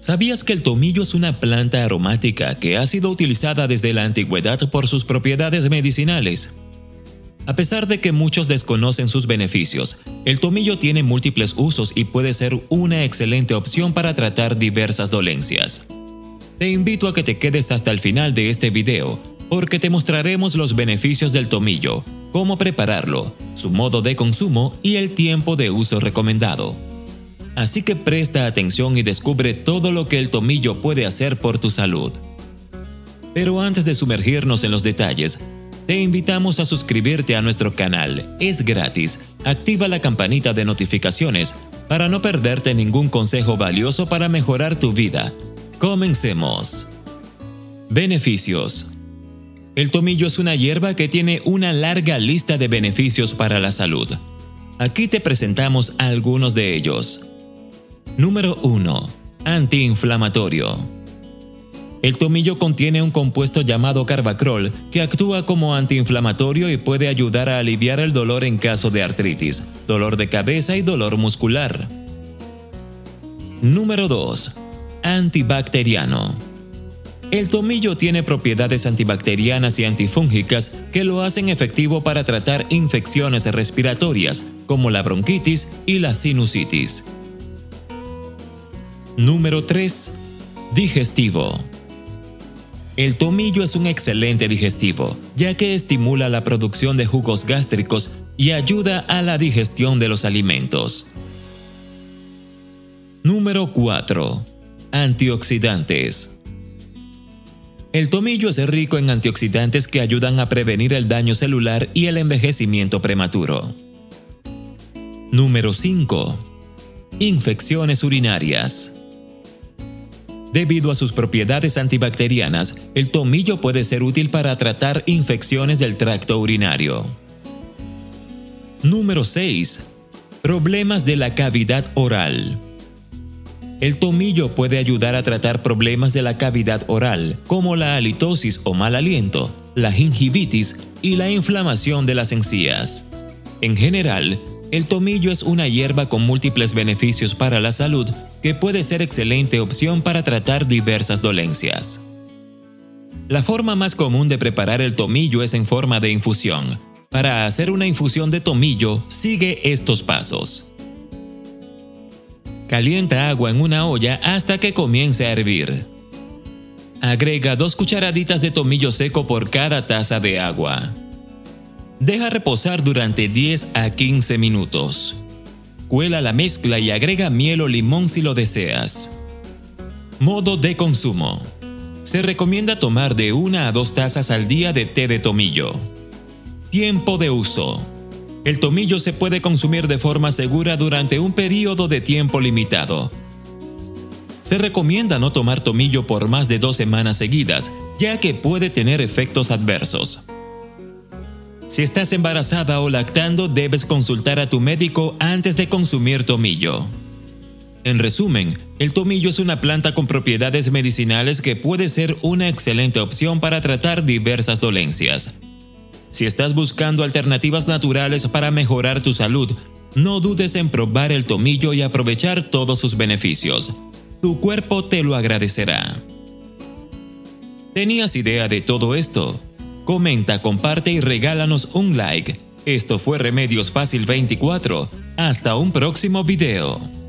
¿Sabías que el tomillo es una planta aromática que ha sido utilizada desde la antigüedad por sus propiedades medicinales? A pesar de que muchos desconocen sus beneficios, el tomillo tiene múltiples usos y puede ser una excelente opción para tratar diversas dolencias. Te invito a que te quedes hasta el final de este video, porque te mostraremos los beneficios del tomillo, cómo prepararlo, su modo de consumo y el tiempo de uso recomendado. Así que presta atención y descubre todo lo que el tomillo puede hacer por tu salud. Pero antes de sumergirnos en los detalles, te invitamos a suscribirte a nuestro canal. Es gratis. Activa la campanita de notificaciones para no perderte ningún consejo valioso para mejorar tu vida. Comencemos. Beneficios. El tomillo es una hierba que tiene una larga lista de beneficios para la salud. Aquí te presentamos algunos de ellos. Número 1. Antiinflamatorio. El tomillo contiene un compuesto llamado carbacrol que actúa como antiinflamatorio y puede ayudar a aliviar el dolor en caso de artritis, dolor de cabeza y dolor muscular. Número 2. Antibacteriano. El tomillo tiene propiedades antibacterianas y antifúngicas que lo hacen efectivo para tratar infecciones respiratorias, como la bronquitis y la sinusitis. Número 3. Digestivo. El tomillo es un excelente digestivo, ya que estimula la producción de jugos gástricos y ayuda a la digestión de los alimentos. Número 4. Antioxidantes. El tomillo es rico en antioxidantes que ayudan a prevenir el daño celular y el envejecimiento prematuro. Número 5. Infecciones urinarias. Debido a sus propiedades antibacterianas, el tomillo puede ser útil para tratar infecciones del tracto urinario. Número 6. Problemas de la cavidad oral. El tomillo puede ayudar a tratar problemas de la cavidad oral, como la halitosis o mal aliento, la gingivitis y la inflamación de las encías. En general, el tomillo es una hierba con múltiples beneficios para la salud que puede ser excelente opción para tratar diversas dolencias. La forma más común de preparar el tomillo es en forma de infusión. Para hacer una infusión de tomillo, sigue estos pasos. Calienta agua en una olla hasta que comience a hervir. Agrega 2 cucharaditas de tomillo seco por cada taza de agua. Deja reposar durante 10 a 15 minutos. Cuela la mezcla y agrega miel o limón si lo deseas. Modo de consumo. Se recomienda tomar de 1 a 2 tazas al día de té de tomillo. Tiempo de uso. El tomillo se puede consumir de forma segura durante un período de tiempo limitado. Se recomienda no tomar tomillo por más de 2 semanas seguidas, ya que puede tener efectos adversos. Si estás embarazada o lactando, debes consultar a tu médico antes de consumir tomillo. En resumen, el tomillo es una planta con propiedades medicinales que puede ser una excelente opción para tratar diversas dolencias. Si estás buscando alternativas naturales para mejorar tu salud, no dudes en probar el tomillo y aprovechar todos sus beneficios. Tu cuerpo te lo agradecerá. ¿Tenías idea de todo esto? Comenta, comparte y regálanos un like. Esto fue Remedios Facil24. Hasta un próximo video.